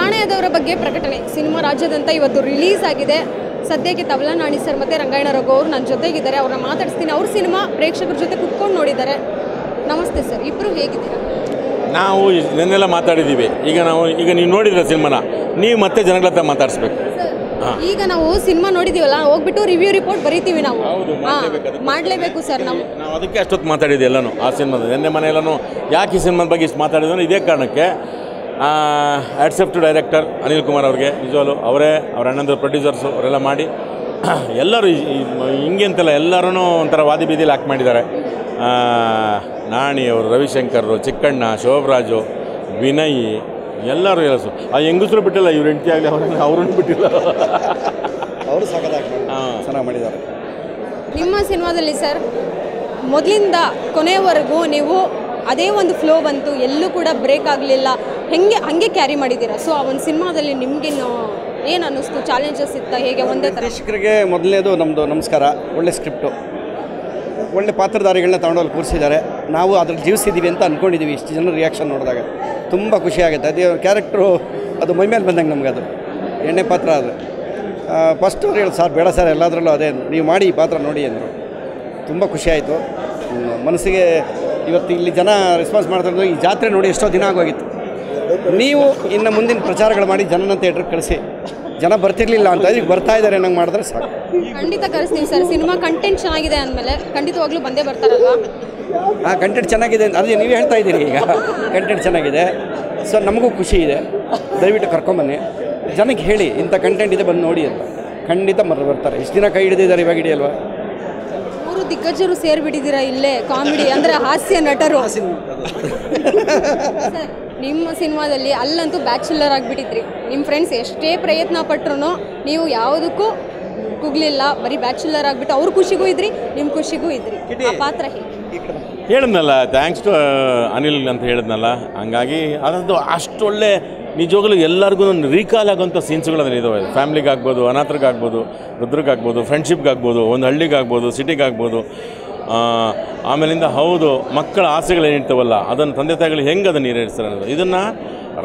ಕಾಣೆಯಾದವರ ಬಗ್ಗೆ ಪ್ರಕಟಣೆ ಸಿನಿಮಾ ರಾಜ್ಯದಂತ ಇವತ್ತು ರಿಲೀಸ್ ಆಗಿದೆ. ಸದ್ಯಕ್ಕೆ ತಬಲಾ ನಾಣಿ ಸರ್ ಮತ್ತು ರಂಗಾಯಣ ರಘು ಅವರು ನನ್ನ ಜೊತೆಗಿದ್ದಾರೆ. ಅವ್ರನ್ನ ಮಾತಾಡ್ತೀನಿ. ಅವ್ರ ಸಿನಿಮಾ ಪ್ರೇಕ್ಷಕರ ಜೊತೆ ಕುತ್ಕೊಂಡು ನೋಡಿದ್ದಾರೆ. ನಮಸ್ತೆ ಸರ್, ಇಬ್ಬರು ಹೇಗಿದ್ದೀರಾ? ನಾವು ಇದನ್ನೆಲ್ಲ ಮಾತಾಡಿದ್ದೀವಿ. ಈಗ ನೀವು ನೋಡಿದ್ರೆ ಸಿನಿಮಾನ ನೀವು ಮತ್ತೆ ಜನಗಳ ಹತ್ರ ಮಾತಾಡಿಸ್ಬೇಕು. ಈಗ ನಾವು ಸಿನಿಮಾ ನೋಡಿದೀವಲ್ಲ, ಹೋಗ್ಬಿಟ್ಟು ರಿವ್ಯೂ ರಿಪೋರ್ಟ್ ಬರೀತೀವಿ ನಾವು, ಮಾಡಲೇಬೇಕು ಸರ್. ನಾವು ಅದಕ್ಕೆ ಅಷ್ಟೊತ್ತು ಮಾತಾಡಿದ್ದೆ ಎಲ್ಲನೂ ಆ ಸಿನಿಮಾದ ನೆನ್ನೆ ಮನೆ ಎಲ್ಲನೂ. ಯಾಕೆ ಈ ಸಿನಿಮಾದ ಬಗ್ಗೆ ಇಷ್ಟು ಮಾತಾಡಿದ್ರು ಇದೇ ಕಾರಣಕ್ಕೆ. ಆಡ್ಸೆಪ್ಟ್ ಡೈರೆಕ್ಟರ್ ಅನಿಲ್ ಕುಮಾರ್ ಅವ್ರಿಗೆ ನಿಜವಾಗಲೂ ಅವರೇ, ಅವ್ರ ಅಣ್ಣಂದ್ರ ಪ್ರೊಡ್ಯೂಸರ್ಸು ಅವರೆಲ್ಲ ಮಾಡಿ ಎಲ್ಲರೂ ಹಿಂಗೆ ಅಂತೆಲ್ಲ ಎಲ್ಲರೂ ಒಂಥರ ವಾದಿ ಬೀದಿಯಲ್ಲಿ ಆ್ಯಕ್ಟ್ ಮಾಡಿದ್ದಾರೆ. ನಾಣಿಯವರು, ರವಿಶಂಕರ್, ಚಿಕ್ಕಣ್ಣ, ಶೋಭರಾಜು, ವಿನಯ್ ಎಲ್ಲರೂ ಎಲ್ಲಸು. ಆ ಹೆಂಗಸರು ಬಿಟ್ಟಿಲ್ಲ, ಇವ್ರು ಹೆಂಡತಿ ಆಗಲಿ ಅವ್ರನ್ನ, ಅವ್ರನ್ನ ಬಿಟ್ಟಿಲ್ಲ, ಅವರು ಚೆನ್ನಾಗಿ ಮಾಡಿದ್ದಾರೆ. ನಿಮ್ಮ ಸಿನಿಮಾದಲ್ಲಿ ಸರ್ ಮೊದಲಿಂದ ಕೊನೆವರೆಗೂ ನೀವು ಅದೇ ಒಂದು ಫ್ಲೋ ಬಂತು, ಎಲ್ಲೂ ಕೂಡ ಬ್ರೇಕ್ ಆಗಲಿಲ್ಲ, ಹಂಗೆ ಕ್ಯಾರಿ ಮಾಡಿದ್ದೀರಾ. ಸೊ ಆ ಒಂದು ಸಿನಿಮಾದಲ್ಲಿ ನಿಮಗೆ ಏನು ಅನ್ನಿಸ್ತು? ಚಾಲೆಂಜಸ್ ಇತ್ತ ಹೇಗೆ? ಒಂದೇ ಥರ ಶಿಕ್ಷಕರಿಗೆ ಮೊದಲನೇದು ನಮ್ಮದು ನಮಸ್ಕಾರ. ಒಳ್ಳೆ ಸ್ಕ್ರಿಪ್ಟು, ಒಳ್ಳೆ ಪಾತ್ರಧಾರಿಗಳನ್ನ ತಗೊಂಡೋಗಿ ಕೂರಿಸಿದ್ದಾರೆ. ನಾವು ಅದ್ರಲ್ಲಿ ಜೀವಿಸಿದ್ದೀವಿ ಅಂತ ಅಂದ್ಕೊಂಡಿದ್ದೀವಿ. ಇಷ್ಟು ಜನ ರಿಯಾಕ್ಷನ್ ನೋಡಿದಾಗ ತುಂಬ ಖುಷಿಯಾಗುತ್ತೆ. ಅದೇ ಕ್ಯಾರೆಕ್ಟ್ರು ಅದು ಮೈಮೇಲೆ ಬಂದಂಗೆ ನಮ್ಗೆ. ಅದು ಎಣ್ಣೆ ಪಾತ್ರ. ಆದರೆ ಫಸ್ಟ್ ಅವ್ರು ಹೇಳಿ, ಸರ್ ಬೇಡ ಸರ್ ಎಲ್ಲದರಲ್ಲೂ ಅದೇ ನೀವು ಮಾಡಿ ಈ ಪಾತ್ರ ನೋಡಿ ಅಂದರು. ತುಂಬ ಖುಷಿಯಾಯಿತು ಮನಸ್ಸಿಗೆ. ಇವತ್ತು ಇಲ್ಲಿ ಜನ ರೆಸ್ಪಾನ್ಸ್ ಮಾಡ್ತಿರೋದು ಈ ಜಾತ್ರೆ ನೋಡಿ ಎಷ್ಟೋ ದಿನ ಆಗೋಗಿತ್ತು. ನೀವು ಇನ್ನು ಮುಂದಿನ ಪ್ರಚಾರಗಳು ಮಾಡಿ ಜನನ ಥಿಯೇಟ್ರಿಗೆ ಕಳಿಸಿ. ಜನ ಬರ್ತಿರ್ಲಿಲ್ಲ ಅಂತ ಈಗ ಬರ್ತಾ ಇದ್ದಾರೆ. ನಂಗೆ ಮಾಡಿದ್ರೆ ಸಾಕು. ಖಂಡಿತ ಕಳಿಸ್ತೀವಿ ಸರ್. ಸಿನಿಮಾ ಕಂಟೆಂಟ್ ಚೆನ್ನಾಗಿದೆ ಅಂದಮೇಲೆ ಖಂಡಿತವಾಗ್ಲೂ ಬಂದೇ ಬರ್ತಾರಲ್ವಾ? ಹಾಂ, ಕಂಟೆಂಟ್ ಚೆನ್ನಾಗಿದೆ ಅಂತ ಅದೇ ನೀವು ಹೇಳ್ತಾ ಇದ್ದೀರಿ. ಈಗ ಕಂಟೆಂಟ್ ಚೆನ್ನಾಗಿದೆ ಸರ್, ನಮಗೂ ಖುಷಿ ಇದೆ. ದಯವಿಟ್ಟು ಕರ್ಕೊಂಬನ್ನಿ, ಜನಕ್ಕೆ ಹೇಳಿ ಇಂಥ ಕಂಟೆಂಟ್ ಇದೆ, ಬಂದು ನೋಡಿ ಅಂತ. ಖಂಡಿತ ಬರ್ತಾರೆ. ಇಷ್ಟು ದಿನ ಕೈ ಹಿಡಿದಿದ್ದಾರೆ, ಇವಾಗ ಹಿಡಿಯಲ್ವಾ? ಮೂರು ದಿಗ್ಗಜರು ಸೇರಿಬಿಟ್ಟಿದ್ದೀರಾ ಇಲ್ಲೇ. ಕಾಮಿಡಿ ಅಂದರೆ ಹಾಸ್ಯ ನಟರು. ನಿಮ್ಮ ಸಿನಿಮಾದಲ್ಲಿ ಅಲ್ಲಂತೂ ಬ್ಯಾಚುಲರ್ ಆಗಿಬಿಟ್ಟಿದ್ರಿ. ನಿಮ್ಮ ಫ್ರೆಂಡ್ಸ್ ಎಷ್ಟೇ ಪ್ರಯತ್ನ ಪಟ್ಟರು ನೀವು ಯಾವುದಕ್ಕೂ ಕುಗ್ಲಿಲ್ಲ. ಬರೀ ಬ್ಯಾಚುಲರ್ ಆಗಿಬಿಟ್ಟು ಅವ್ರ ಖುಷಿಗೂ ಇದ್ರಿ, ನಿಮ್ಮ ಖುಷಿಗೂ ಇದ್ರಿ. ಆ ಪಾತ್ರ ಹೇಳಿದ್ನಲ್ಲ, ಥ್ಯಾಂಕ್ಸ್ ಟು ಅನಿಲ್ ಅಂತ ಹೇಳಿದ್ನಲ್ಲ, ಹಂಗಾಗಿ ಅದೊಂದು ಅಷ್ಟೊಳ್ಳೆ ನಿಜವಾಗ್ಲೂ ಎಲ್ಲರಿಗೂ ಒಂದು ರೀಕಾಲ್ ಆಗೋಂಥ ಸೀನ್ಸ್ಗಳು ಅದನ್ನು ಇದಾವೆ. ಫ್ಯಾಮ್ಲಿಗಾಗ್ಬೋದು, ಅನಾಥರಿಗಾಗ್ಬೋದು, ವೃದ್ಧರಿಗಾಗ್ಬೋದು, ಫ್ರೆಂಡ್ಶಿಪ್ಗಾಗ್ಬೋದು, ಒಂದು ಹಳ್ಳಿಗಾಗ್ಬೋದು, ಸಿಟಿಗಾಗ್ಬೋದು. ಆಮೇಲಿಂದ ಹೌದು, ಮಕ್ಕಳ ಆಸೆಗಳೇನಿರ್ತಾವಲ್ಲ ಅದನ್ನು ತಂದೆ ತಾಯಿಗಳು ಹೆಂಗೆ ಅದನ್ನು ಈಡೇರಿಸ್ತಾರೆ ಅನ್ನೋದು. ಇದನ್ನು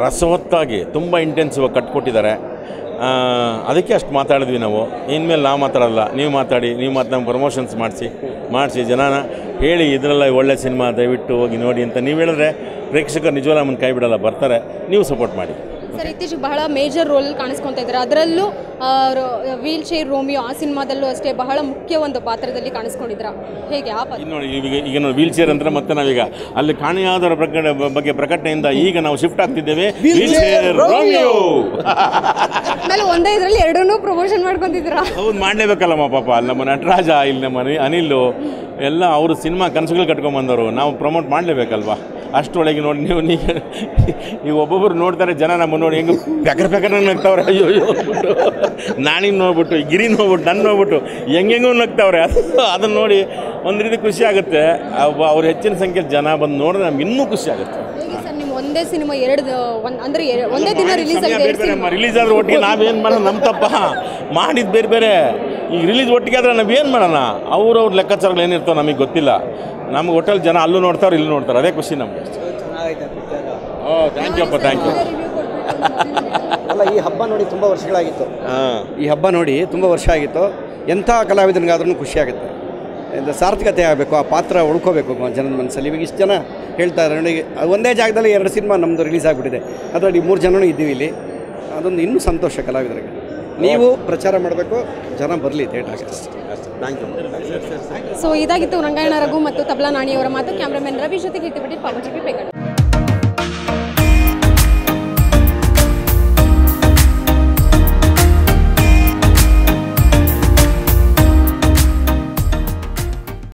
ರಸವತ್ತಾಗಿ ತುಂಬ ಇಂಟೆನ್ಸಿವ್ ಆಗಿ ಕಟ್ಕೊಟ್ಟಿದ್ದಾರೆ. ಅದಕ್ಕೆ ಅಷ್ಟು ಮಾತಾಡಿದ್ವಿ ನಾವು. ಇನ್ಮೇಲೆ ನಾವು ಮಾತಾಡಲ್ಲ, ನೀವು ಮಾತಾಡಿ, ನೀವು ನಮ್ಮ ಪ್ರಮೋಷನ್ಸ್ ಮಾಡಿಸಿ ಜನನ ಹೇಳಿ ಇದರಲ್ಲ ಒಳ್ಳೆ ಸಿನಿಮಾ, ದಯವಿಟ್ಟು ಹೋಗಿ ನೋಡಿ ಅಂತ ನೀವು ಹೇಳಿದ್ರೆ ಪ್ರೇಕ್ಷಕರು ನಿಜವಲ್ಲ ನಮ್ಮನ್ನು ಕೈ ಬಿಡೋಲ್ಲ, ಬರ್ತಾರೆ. ನೀವು ಸಪೋರ್ಟ್ ಮಾಡಿ ಸರ್. ಇತ್ತೀಚೆಗೆ ಬಹಳ ಮೇಜರ್ ರೋಲ್ ಕಾಣಿಸ್ಕೊತಾ ಇದ್ದಾರೆ. ಅದರಲ್ಲೂ ವೀಲ್ ಚೇರ್ ರೋಮಿಯೋ ಆ ಸಿನಿಮಾದಲ್ಲೂ ಅಷ್ಟೇ ಬಹಳ ಮುಖ್ಯ ಒಂದು ಪಾತ್ರದಲ್ಲಿ ಕಾಣಿಸ್ಕೊಂಡಿದ್ರ. ಹೇಗೆ ಆ ಪಾತ್ರ ನೋಡಿ? ಈಗ ನೋಡಿ ವೀಲ್ ಚೇರ್ ಅಂದ್ರೆ ಮತ್ತೆ ನಾವೀಗ ಅಲ್ಲಿ ಕಾಣೆಯಾದವರ ಬಗ್ಗೆ ಪ್ರಕಟಣೆಯಿಂದ ಈಗ ನಾವು ಶಿಫ್ಟ್ ಆಗ್ತಿದ್ದೇವೆ ವೀಲ್ ಚೇರ್ ರೋಮಿಯೋ. ಆಮೇಲೆ ಒಂದೇ ಇದರಲ್ಲಿ ಎರಡನ್ನೂ ಪ್ರಮೋಷನ್ ಮಾಡ್ಕೊಂತಿದ್ರ. ಹೌದು, ಮಾಡಲೇಬೇಕಲ್ಲಮ್ಮ ಪಾಪ. ಅಲ್ಲಿ ನಮ್ಮ ನಟರಾಜ, ಇಲ್ಲಿ ನಮ್ಮ ಅನಿಲ್ ಎಲ್ಲ ಅವರು ಸಿನಿಮಾ ಕನಸುಗಳು ಕಟ್ಕೊಂಡ್ಬಂದವರು. ನಾವು ಪ್ರಮೋಟ್ ಮಾಡಲೇಬೇಕಲ್ವಾ? ಅಷ್ಟೊಳಗೆ ನೋಡಿ ನೀವು ನೀವು ಒಬ್ಬೊಬ್ಬರು ನೋಡ್ತಾರೆ. ಜನ ನಮ್ಮ ನೋಡಿ ಹೆಂಗೆ ಪೆಕರ್ ನಗ್ತಾವ್ರೆ. ಅಯ್ಯೋ ಅಯ್ಯೋ ನಾಣಿನ ನೋಡ್ಬಿಟ್ಟು, ಗಿರಿ ನೋಡ್ಬಿಟ್ಟು, ನನ್ನ ನೋಡ್ಬಿಟ್ಟು ಹೆಂಗೆಂಗೂ ನಗ್ತಾವ್ರೆ. ಅದನ್ನು ನೋಡಿ ಒಂದು ರೀತಿ ಖುಷಿ ಆಗುತ್ತೆ. ಅವ್ರ ಹೆಚ್ಚಿನ ಸಂಖ್ಯೆ ಜನ ಬಂದು ನೋಡಿದ್ರೆ ನಮ್ಗೆ ಇನ್ನೂ ಖುಷಿ ಆಗುತ್ತೆ. ಒಂದೇ ಸಿನಿಮಾ ಎರಡು ಅಂದರೆ ಒಂದೇ ದಿನ ರಿಲೀಸ್ ಆದ್ರೆ ಒಟ್ಟಿಗೆ ನಾವೇನು ಮಾಡೋಣ? ನಮ್ಮ ತಪ್ಪ ಮಾಡಿದ್ದು ಬೇರೆ ಬೇರೆ. ಈಗ ರಿಲೀಸ್ ಒಟ್ಟಿಗೆ ಆದರೆ ನಾವೇನು ಮಾಡೋಣ? ಅವ್ರವ್ರ ಲೆಕ್ಕಾಚಾರಗಳು ಏನಿರ್ತಾವೆ ನಮಗೆ ಗೊತ್ತಿಲ್ಲ. ನಮ್ಗೆ ಒಟ್ಟಲ್ಲಿ ಜನ ಅಲ್ಲೂ ನೋಡ್ತಾರೆ, ಇಲ್ಲೂ ನೋಡ್ತಾರೆ. ಅದೇ ಖುಷಿ ನಮಗೆ. ಓ ಥ್ಯಾಂಕ್ ಯು ಅಪ್ಪ, ಥ್ಯಾಂಕ್ ಯು. ಅಲ್ಲ, ಈ ಹಬ್ಬ ನೋಡಿ ತುಂಬ ವರ್ಷಗಳಾಗಿತ್ತು. ಈ ಹಬ್ಬ ನೋಡಿ ತುಂಬ ವರ್ಷ ಆಗಿತ್ತು. ಎಂಥ ಕಲಾವಿದನಿಗಾದ್ರೂ ಖುಷಿಯಾಗುತ್ತೆ. ಸಾರ್ಥಕತೆ ಆಗಬೇಕು, ಆ ಪಾತ್ರ ಉಳ್ಕೋಬೇಕು ಜನದ ಮನಸ್ಸಲ್ಲಿ. ಇವಾಗ ಇಷ್ಟು ಜನ ಹೇಳ್ತಾ ಇದ್ದಾರೆ ನೋಡಿ. ಒಂದೇ ಜಾಗದಲ್ಲಿ ಎರಡು ಸಿನಿಮಾ ನಮ್ಮದು ರಿಲೀಸ್ ಆಗಿಬಿಟ್ಟಿದೆ. ಅದರಲ್ಲಿ ಮೂರು ಜನನೂ ಇದ್ದೀವಿ ಇಲ್ಲಿ. ಅದೊಂದು ಇನ್ನೂ ಸಂತೋಷ ಕಲಾವಿದರಿಗೆ. ನೀವು ಪ್ರಚಾರ ಮಾಡಬೇಕು, ಜನ ಬರಲಿ ಥಿಯೇಟರ್ಗೆ. ಸೊ ಇದಾಗಿತ್ತು ರಂಗಾಯಣ ರಘು ಮತ್ತು ತಬಲಾ ನಾಣಿಯವರ ಮಾತು. ಕ್ಯಾಮ್ರಾಮನ್ ರವಿ ಜೊತೆಗೆ ಇಟ್ಟಿಬಿಟ್ಟು ಪಾವಚಿಗೆ ಬೇಗ.